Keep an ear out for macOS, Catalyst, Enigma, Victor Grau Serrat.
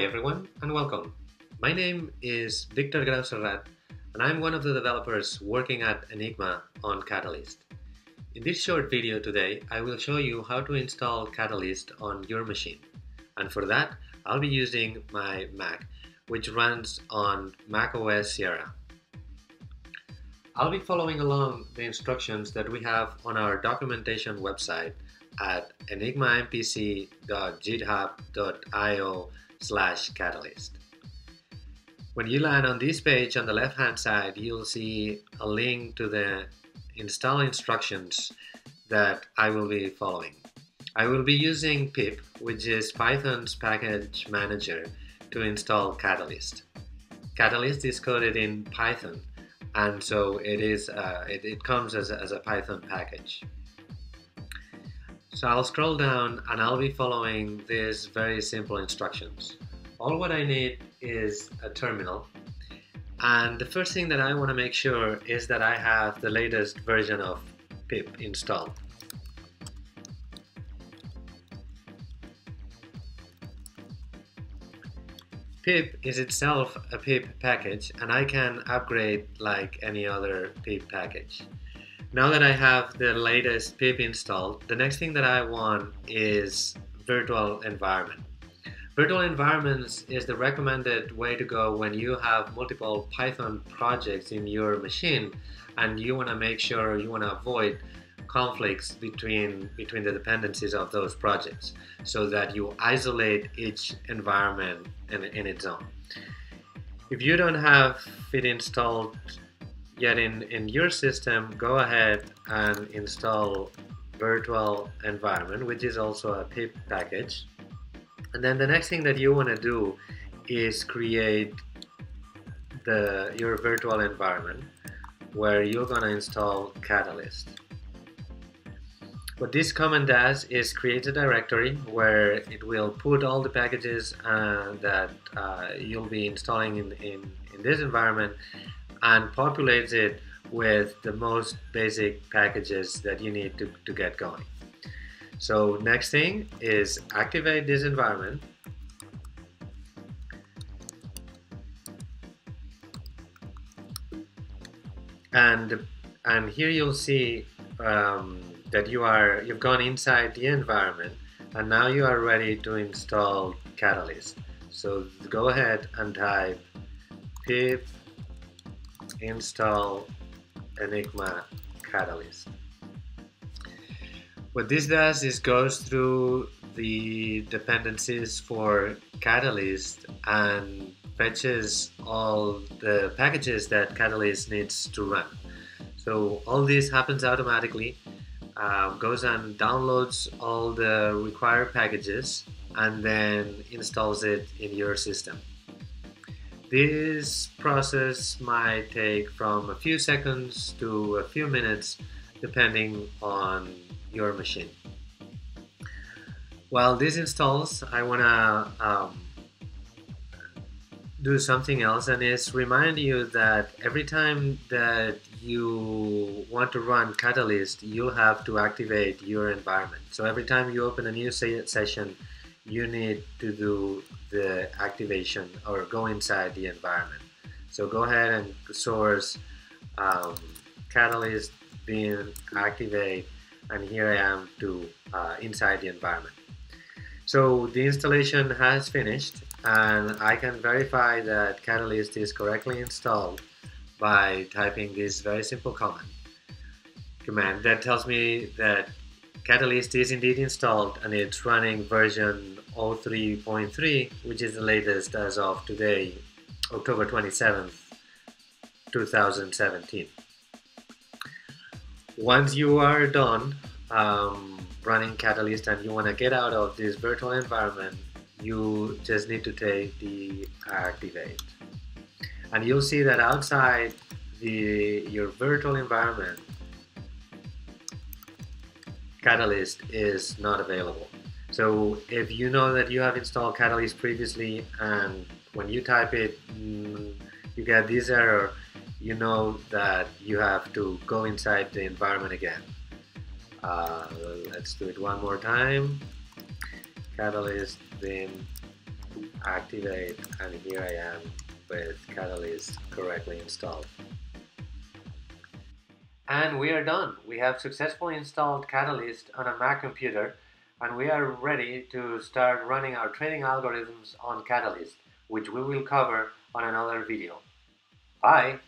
Hi everyone, and welcome. My name is Victor Grau Serrat, and I'm one of the developers working at Enigma on Catalyst. In this short video today, I will show you how to install Catalyst on your machine. And for that, I'll be using my Mac, which runs on macOS Sierra. I'll be following along the instructions that we have on our documentation website at enigmampc.github.io/catalyst. When you land on this page, on the left-hand side, you'll see a link to the install instructions that I will be following. I will be using pip, which is Python's package manager, to install Catalyst. Catalyst is coded in Python, and so it comes as a Python package. So I'll scroll down and I'll be following these very simple instructions. All what I need is a terminal, and the first thing that I want to make sure is that I have the latest version of pip installed. Pip is itself a pip package, and I can upgrade like any other pip package. Now that I have the latest pip installed, the next thing that I want is virtual environment. Virtual environments is the recommended way to go when you have multiple Python projects in your machine and you want to make sure you want to avoid conflicts between the dependencies of those projects, so that you isolate each environment in its own. If you don't have it installed yet in your system, go ahead and install virtual environment, which is also a pip package. And then the next thing that you want to do is create your virtual environment where you're going to install Catalyst. What this command does is create a directory where it will put all the packages that you'll be installing in this environment, and populates it with the most basic packages that you need to get going. So next thing is activate this environment. And here you'll see that you've gone inside the environment, and now you are ready to install Catalyst. So go ahead and type pip install Enigma Catalyst. What this does is goes through the dependencies for Catalyst and fetches all the packages that Catalyst needs to run. So all this happens automatically, goes and downloads all the required packages, and then installs it in your system. This process might take from a few seconds to a few minutes, depending on your machine. While this installs, I want to do something else, and is remind you that every time that you want to run Catalyst, you'll have to activate your environment. So every time you open a new session, you need to do the activation or go inside the environment. So go ahead and source Catalyst being activate, and here I am to inside the environment. So the installation has finished, and I can verify that Catalyst is correctly installed by typing this very simple command that tells me that Catalyst is indeed installed, and it's running version 03.3, which is the latest as of today, October 27th, 2017. Once you are done running Catalyst and you want to get out of this virtual environment, you just need to take the activate. And you'll see that outside your virtual environment, Catalyst is not available. So if you know that you have installed Catalyst previously, and when you type it, you get this error, you know that you have to go inside the environment again. Let's do it one more time. Catalyst bin activate, and here I am with Catalyst correctly installed. And we are done. We have successfully installed Catalyst on a Mac computer, and we are ready to start running our trading algorithms on Catalyst, which we will cover on another video. Bye!